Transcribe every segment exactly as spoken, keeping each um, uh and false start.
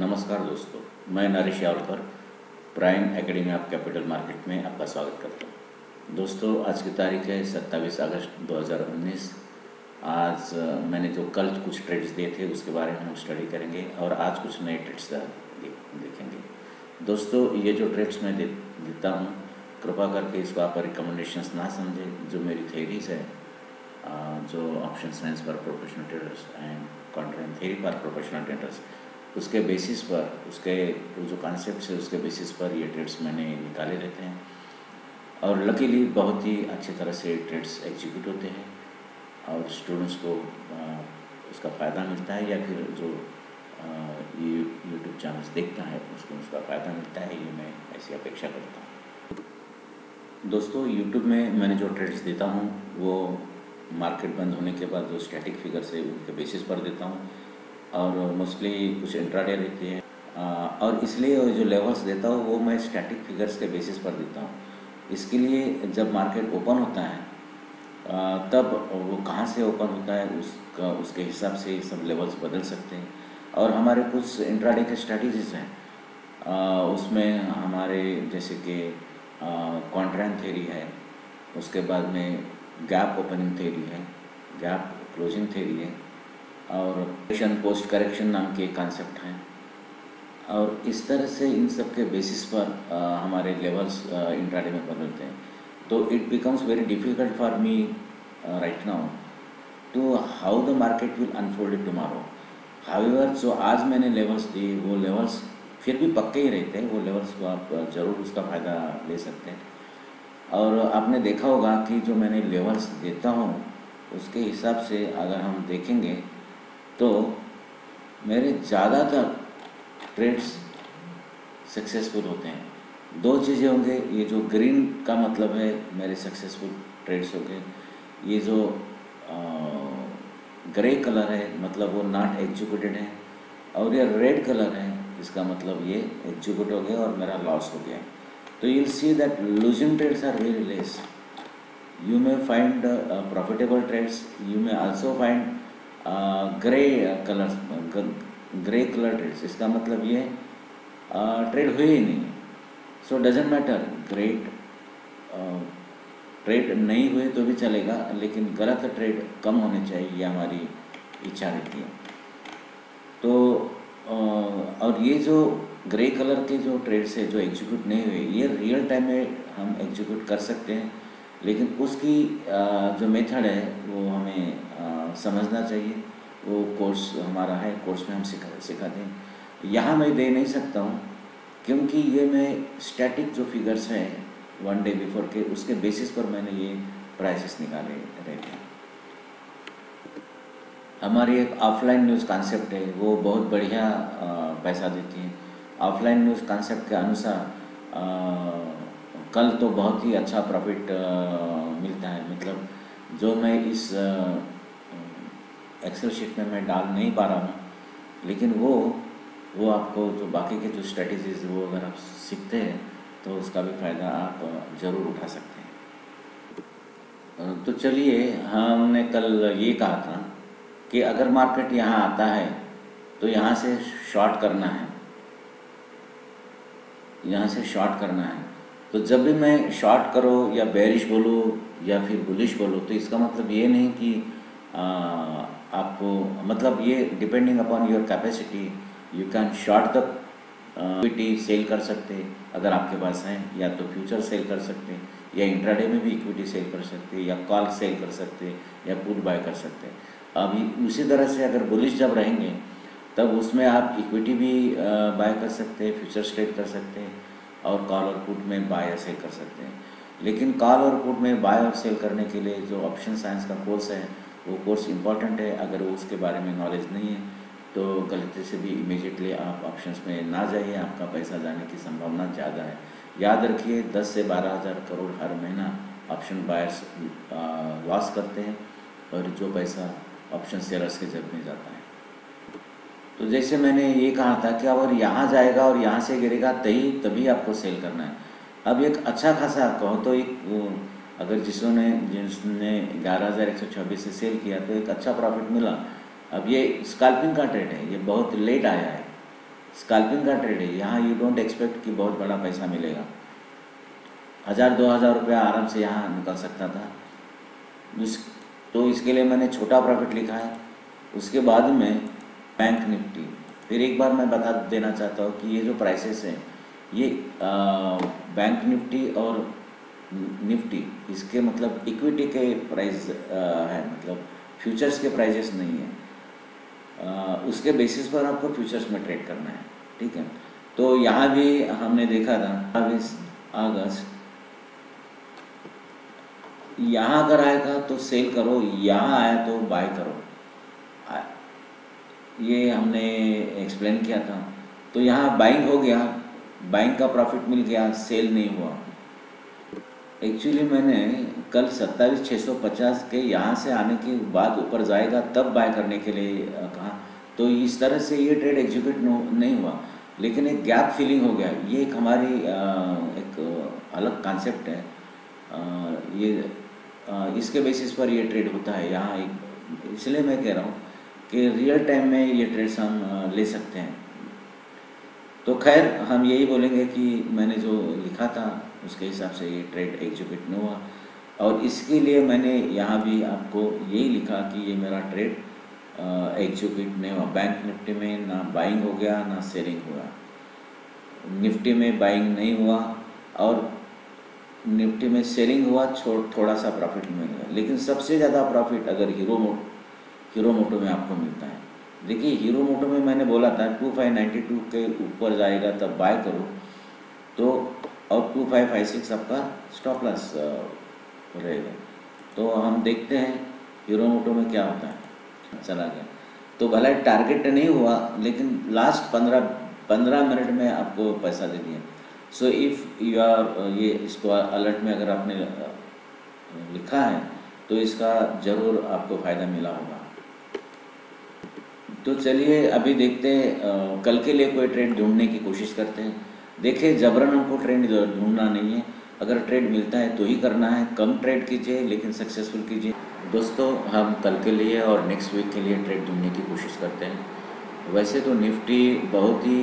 नमस्कार दोस्तों, मैं Naresh Yawalkar prime academy of capital market में आपका स्वागत करता हूं। दोस्तों, आज की तारीख है सत्ताईस अगस्त दो हज़ार उन्नीस। आज मैंने जो कल कुछ ट्रेड्स दिए थे उसके बारे में हम स्टडी करेंगे और आज कुछ नए ट्रेड्स देखेंगे। दोस्तों, ये जो ट्रेड्स मैं दे, देता हूं, कृपा करके इसको आप रिकमेंडेशंस ना समझें। जो मेरी थेरीज है, जो ऑप्शन साइंस पर प्रोफेशनल ट्रेडर्स एंड कॉन्ट्रेंट थेरी पर प्रोफेशनल ट्रेडर्स, उसके बेसिस पर, उसके जो कॉन्सेप्ट है उसके बेसिस पर ये ट्रेड्स मैंने निकाले रहते हैं और लकीली बहुत ही अच्छी तरह से ट्रेड्स एग्जीक्यूट होते हैं और स्टूडेंट्स को उसका फ़ायदा मिलता है या फिर जो ये यूट्यूब चैनल्स देखता है उसको उसका फ़ायदा मिलता है, ये मैं ऐसी अपेक्षा करता हूँ। दोस्तों, यूट्यूब में मैंने जो ट्रेड्स देता हूँ वो मार्केट बंद होने के बाद जो स्टैटिक फिगर्स है उनके बेसिस पर देता हूँ और मोस्टली कुछ इंट्राडे रहते हैं और इसलिए जो लेवल्स देता हूँ वो मैं स्टैटिक फिगर्स के बेसिस पर देता हूँ। इसके लिए जब मार्केट ओपन होता है तब वो कहाँ से ओपन होता है उसका उसके हिसाब से सब लेवल्स बदल सकते हैं और हमारे कुछ इंट्राडे के स्ट्रैटेजीज हैं। उसमें हमारे जैसे कि कॉन्ट्रैक्ट थ्योरी है, उसके बाद में गैप ओपनिंग थ्योरी है, गैप क्लोजिंग थ्योरी है और करेक्शन पोस्ट करेक्शन नाम के कॉन्सेप्ट हैं और इस तरह से इन सब के बेसिस पर आ, हमारे लेवल्स इंट्राडे में बदलते हैं। तो it becomes very difficult for me right now to how the market will unfold tomorrow. However जो आज मैंने लेवल्स दी वो लेवल्स फिर भी पक्के ही रहते हैं, वो लेवल्स को आप ज़रूर उसका फ़ायदा ले सकते हैं। और आपने देखा होगा कि जो मैंने लेवल्स देता हूँ उसके हिसाब से अगर हम देखेंगे तो मेरे ज़्यादातर ट्रेड्स सक्सेसफुल होते हैं। दो चीज़ें होंगे, ये जो ग्रीन का मतलब है मेरे सक्सेसफुल ट्रेड्स हो गए, ये जो ग्रे कलर है मतलब वो नॉट एग्जीक्यूटेड है और ये रेड कलर है इसका मतलब ये एग्जीक्यूट हो गया और मेरा लॉस हो गया। तो you will see that losing trades are very less. You may find profitable trades, you may also find grey colour grey colour trades, इसका मतलब ये ट्रेड हुए ही नहीं। So doesn't matter, great trade नहीं हुए तो भी चलेगा लेकिन गलत ट्रेड कम होने चाहिए, ये हमारी इच्छा रहती है। तो uh, और ये जो ग्रे कलर के जो ट्रेड्स है जो एग्जीक्यूट नहीं हुए ये रियल टाइम में हम एग्जीक्यूट कर सकते हैं लेकिन उसकी जो मेथड है वो हमें समझना चाहिए। वो कोर्स हमारा है, कोर्स में हम सिखा सिखाते हैं। यहाँ मैं दे नहीं सकता हूँ क्योंकि ये मैं स्टैटिक जो फिगर्स हैं वन डे बिफोर के उसके बेसिस पर मैंने ये प्राइसेस निकाले रहते हैं। हमारी एक ऑफलाइन न्यूज़ कॉन्सेप्ट है, वो बहुत बढ़िया पैसा देती है। ऑफलाइन न्यूज़ कॉन्सेप्ट के अनुसार कल तो बहुत ही अच्छा प्रॉफिट मिलता है, मतलब जो मैं इस एक्सेल शीट में मैं डाल नहीं पा रहा हूँ लेकिन वो वो आपको जो बाकी के जो स्ट्रेटजीज वो अगर आप सीखते हैं तो उसका भी फ़ायदा आप ज़रूर उठा सकते हैं। तो चलिए, हमने कल ये कहा था कि अगर मार्केट यहाँ आता है तो यहाँ से शॉर्ट करना है, यहाँ से शॉर्ट करना है। तो जब भी मैं शॉर्ट करो या बेरिश बोलो या फिर बुलिश बोलो तो इसका मतलब ये नहीं कि आ, आपको, मतलब ये depending upon your capacity you can short the equity, sell कर सकते अगर आपके पास हैं, या तो फ्यूचर सेल कर सकते या इंट्राडे में भी इक्विटी सेल कर सकते या कॉल सेल कर सकते या पुट बाय कर सकते। अभी उसी तरह से अगर बुलिश जब रहेंगे तब उसमें आप इक्विटी भी बाय कर सकते, फ्यूचर ट्रेड कर सकते हैं और कॉल और पुट में बाय और सेल कर सकते हैं। लेकिन कॉल और पुट में बाय और सेल करने के लिए जो ऑप्शन साइंस का कोर्स है वो कोर्स इम्पॉर्टेंट है। अगर वो उसके बारे में नॉलेज नहीं है तो गलती से भी इमीडिएटली आप ऑप्शंस में ना जाइए, आपका पैसा जाने की संभावना ज़्यादा है। याद रखिए दस से बारह हज़ार करोड़ हर महीना ऑप्शन बायर्स लॉस करते हैं और जो पैसा ऑप्शन सेलर्स के जेब में जाता है। तो जैसे मैंने ये कहा था कि अगर यहाँ जाएगा और यहाँ से गिरेगा तभी तभी आपको सेल करना है। अब एक अच्छा खासा कहो तो एक अगर जिसने जिसने ग्यारह हज़ार एक सौ छब्बीस से सेल किया तो एक अच्छा प्रॉफिट मिला। अब ये स्कैल्पिंग का ट्रेड है, ये बहुत लेट आया है, स्कैल्पिंग का ट्रेड है, यहाँ यू डोंट एक्सपेक्ट कि बहुत बड़ा पैसा मिलेगा, हज़ार दो हज़ार रुपया आराम से यहाँ निकल सकता था। तो इसके लिए मैंने छोटा प्रॉफिट लिखा है। उसके बाद में बैंक निफ्टी, फिर एक बार मैं बता देना चाहता हूँ कि ये जो प्राइसेस हैं ये आ, बैंक निफ्टी और निफ्टी इसके मतलब इक्विटी के प्राइस है, मतलब फ्यूचर्स के प्राइसेस नहीं है, आ, उसके बेसिस पर आपको फ्यूचर्स में ट्रेड करना है, ठीक है। तो यहाँ भी हमने देखा था बाईस अगस्त यहाँ अगर आएगा तो सेल करो, यहाँ आया तो बाय करो, ये हमने एक्सप्लेन किया था। तो यहाँ बाइंग हो गया, बाइंग का प्रॉफिट मिल गया, सेल नहीं हुआ। एक्चुअली मैंने कल सत्ताईस छः सौ पचास के यहाँ से आने के बाद ऊपर जाएगा तब बाय करने के लिए कहा, तो इस तरह से ये ट्रेड एग्जीक्यूट नहीं हुआ, लेकिन एक गैप फीलिंग हो गया। ये एक हमारी एक अलग कॉन्सेप्ट है, ये इसके बेसिस पर ये ट्रेड होता है। यहाँ एक इसलिए मैं कह रहा हूँ कि रियल टाइम में ये ट्रेड्स हम ले सकते हैं। तो खैर हम यही बोलेंगे कि मैंने जो लिखा था उसके हिसाब से ये ट्रेड एग्जीक्यूट नहीं हुआ, और इसके लिए मैंने यहाँ भी आपको यही लिखा कि ये मेरा ट्रेड एग्जीक्यूट नहीं हुआ। बैंक निफ्टी में ना बाइंग हो गया ना सेलिंग हुआ, निफ्टी में बाइंग नहीं हुआ और निफ्टी में सेलिंग हुआ, थोड़ा सा प्रॉफिट मिलेगा। लेकिन सबसे ज़्यादा प्रॉफिट अगर हीरो मोटो हीरो मोटो में आपको मिलता है। देखिए हीरो मोटो में मैंने बोला था पच्चीस सौ बानवे के ऊपर जाएगा तब बाय करो, तो और पच्चीस सौ छप्पन आपका स्टॉप लॉस रहेगा। तो हम देखते हैं हीरो मोटो में क्या होता है, चला गया तो भला टारगेट नहीं हुआ, लेकिन लास्ट पंद्रह पंद्रह मिनट में आपको पैसा दे दिया। सो इफ़ यू आर ये इसको अलर्ट में अगर आपने लिखा है तो इसका ज़रूर आपको फ़ायदा मिला होगा। तो चलिए अभी देखते हैं कल के लिए कोई ट्रेड ढूंढने की कोशिश करते हैं। देखिए जबरन हमको ट्रेड ढूंढना नहीं है, अगर ट्रेड मिलता है तो ही करना है। कम ट्रेड कीजिए लेकिन सक्सेसफुल कीजिए। दोस्तों हम कल के लिए और नेक्स्ट वीक के लिए ट्रेड ढूंढने की कोशिश करते हैं। वैसे तो निफ्टी बहुत ही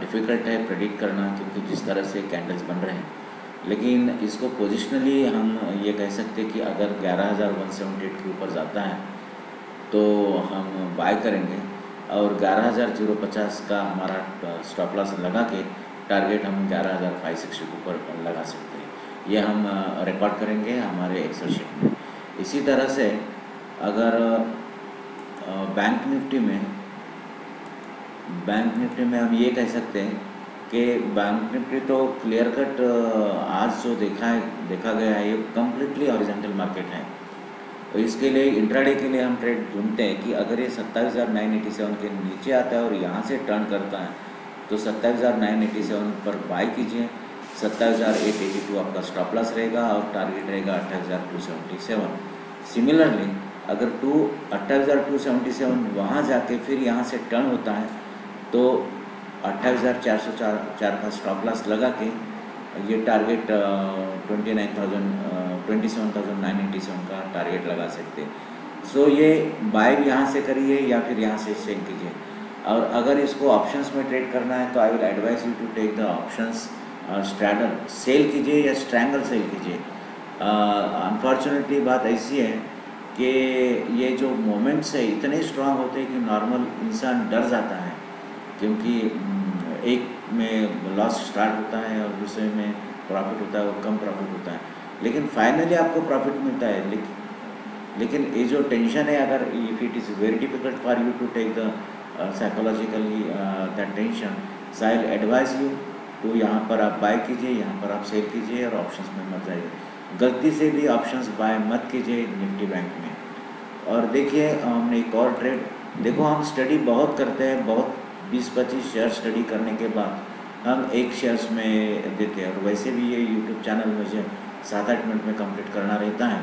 डिफ़िकल्ट है प्रेडिक्ट करना, क्योंकि जिस तरह से कैंडल्स बन रहे हैं, लेकिन इसको पोजिशनली हम ये कह सकते हैं कि अगर ग्यारह हज़ार एक सौ अठहत्तर के ऊपर जाता है तो हम बाय करेंगे, और ग्यारह हज़ार पचास का हमारा स्टॉप लॉस लगा के टारगेट हम ग्यारह हज़ार पाँच सौ साठ के ऊपर लगा सकते हैं। ये हम रिकॉर्ड करेंगे हमारे एक्सेल शीट में। इसी तरह से अगर बैंक निफ्टी में बैंक निफ्टी में हम ये कह सकते हैं कि बैंक निफ्टी तो क्लियर कट आज जो देखा है देखा गया है ये कम्प्लीटली हॉरिजॉन्टल मार्केट है। और इसके लिए इंट्राडे के लिए हम ट्रेड ढूंढते हैं कि अगर ये सत्ताईस हज़ार नाइन एटी सेवन के नीचे आता है और यहाँ से टर्न करता है तो सत्ताईस हज़ार नाइन एटी सेवन पर बाई कीजिए, सत्ताईस हज़ार एट एटी टू आपका स्टॉप लॉस रहेगा और टारगेट रहेगा अट्ठाईस हज़ार टू सेवेंटी सेवन। सिमिलरली अगर टू अट्ठाईस हज़ार टू सेवेंटी सेवन वहाँ जाके फिर यहाँ से टर्न होता है तो अट्ठाईस हज़ार चार सौ चार का स्टॉप लॉस लगा के ये target twenty nine thousand twenty seven thousand nine eighty seven का टारगेट लगा सकते हैं। सो ये बाय भी यहाँ से करिए या फिर यहाँ से सेल कीजिए। और अगर इसको ऑप्शंस में ट्रेड करना है तो I will advise you to take the options straddle, sell कीजिए या स्ट्रैंगल सेल कीजिए। अनफॉर्चुनेटली बात ऐसी है कि ये जो मोमेंट्स है इतने स्ट्रांग होते हैं कि नॉर्मल इंसान डर जाता है, क्योंकि एक में लॉस स्टार्ट होता है और दूसरे में प्रॉफिट होता है और कम प्रॉफिट होता है, लेकिन फाइनली आपको प्रॉफिट मिलता है। लेकिन लेकिन ये जो टेंशन है, अगर if it is very difficult for you to take the psychologically that tension, so I will advise you to यहाँ पर आप बाय कीजिए, यहाँ पर आप सेल कीजिए और ऑप्शंस में मत जाइए। गलती से भी ऑप्शंस बाय मत कीजिए निफ्टी बैंक में। और देखिए हमने एक और ट्रेड, देखो हम स्टडी बहुत करते हैं, बहुत बीस पच्चीस शेयर स्टडी करने के बाद हम एक शेयर्स में देते हैं, और वैसे भी ये यूट्यूब चैनल मुझे सात आठ मिनट में कंप्लीट करना रहता है,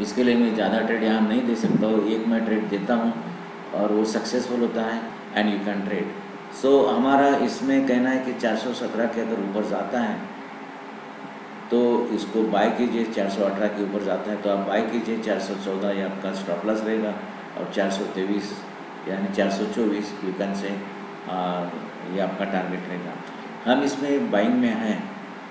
इसके लिए मैं ज़्यादा ट्रेड यहाँ नहीं दे सकता हूँ। एक मैं ट्रेड देता हूँ और वो सक्सेसफुल होता है and you can trade. So हमारा इसमें कहना है कि चार सौ सत्रह के अगर ऊपर जाता है तो इसको बाय कीजिए, चार सौ अठारह के ऊपर जाता है तो आप बाय कीजिए, चार सौ चौदह ये आपका स्टॉप लॉस रहेगा और चार सौ तेईस यानी चार सौ चौबीस यू कैन से ये आपका टारगेट रहेगा। हम इसमें बाइंग में हैं,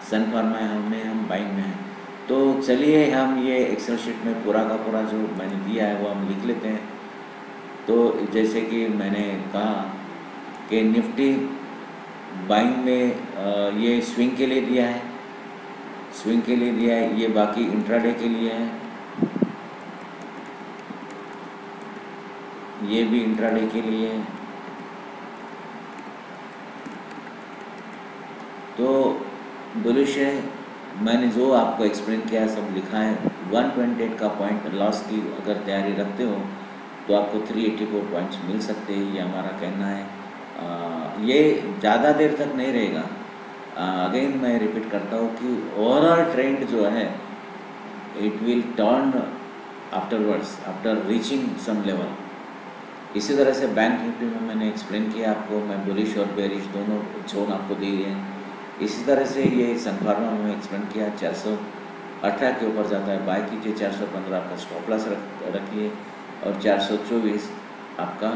सन फार्मा में हम बाइंग में हैं। तो चलिए हम ये एक्सेल शीट में पूरा का पूरा जो मैंने दिया है वो हम लिख लेते हैं। तो जैसे कि मैंने कहा कि निफ्टी बाइंग में ये स्विंग के लिए दिया है, स्विंग के लिए दिया है, ये बाकी इंट्राडे के लिए है, ये भी इंट्राडे के लिए है। तो बुलिश है, मैंने जो आपको एक्सप्लेन किया सब लिखा है। एक सौ अट्ठाईस का पॉइंट लॉस की अगर तैयारी रखते हो तो आपको तीन सौ चौरासी पॉइंट्स मिल सकते हैं, ये हमारा कहना है। आ, ये ज़्यादा देर तक नहीं रहेगा। अगेन मैं रिपीट करता हूँ कि ओवरऑल ट्रेंड जो है it will turn afterwards after reaching some level. इसी तरह से बैंक निफ्टी में मैंने एक्सप्लेन किया आपको, मैं बुलिश और बेरिश दोनों जोन आपको दिए हैं। इसी तरह से ये सन फार्मा में एक्सप्लेन किया, चार सौ अठारह के ऊपर जाता है बाय कीजिए, चार सौ पंद्रह आपका स्टॉप लॉस रखिए और चार सौ चौबीस आपका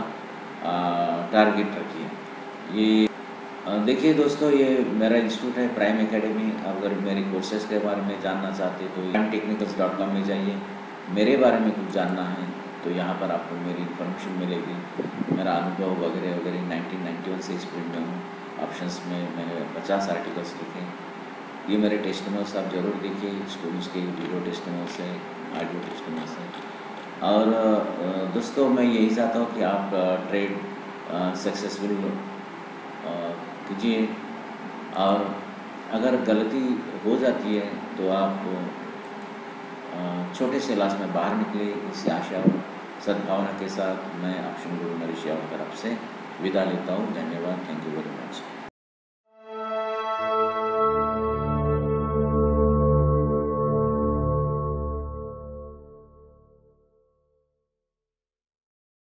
टारगेट रखिए। ये देखिए दोस्तों, ये मेरा इंस्टीट्यूट है प्राइम एकेडमी। अगर मेरे कोर्सेज के बारे में जानना चाहते तो प्राइम टेक्निकल्स डॉट कॉम में जाइए। मेरे बारे में कुछ जानना है तो यहाँ पर आपको मेरी इन्फॉर्मेशन मिलेगी, मेरा अनुभव वगैरह वगैरह। नाइनटीन नाइन्टी वन से इस फील्ड में हूँ, ऑप्शंस में मैंने पचास आर्टिकल्स लिखे। ये मेरे टेस्टिमोनियल्स आप ज़रूर देखिए, स्टूडेंट्स के वीडियो टेस्टिमोनियल्स है, ऑडियो टेस्टिमोनियल्स है। और दोस्तों मैं यही चाहता हूँ कि आप ट्रेड सक्सेसफुल कीजिए, और अगर गलती हो जाती है तो आप छोटे से लास्ट में बाहर निकले, इसी आशा और सद्भावना के साथ मैं ऑप्शन गुरु नरेश यावलकर आपसे विदा लेता हूँ। धन्यवाद, थैंक यू वेरी मच।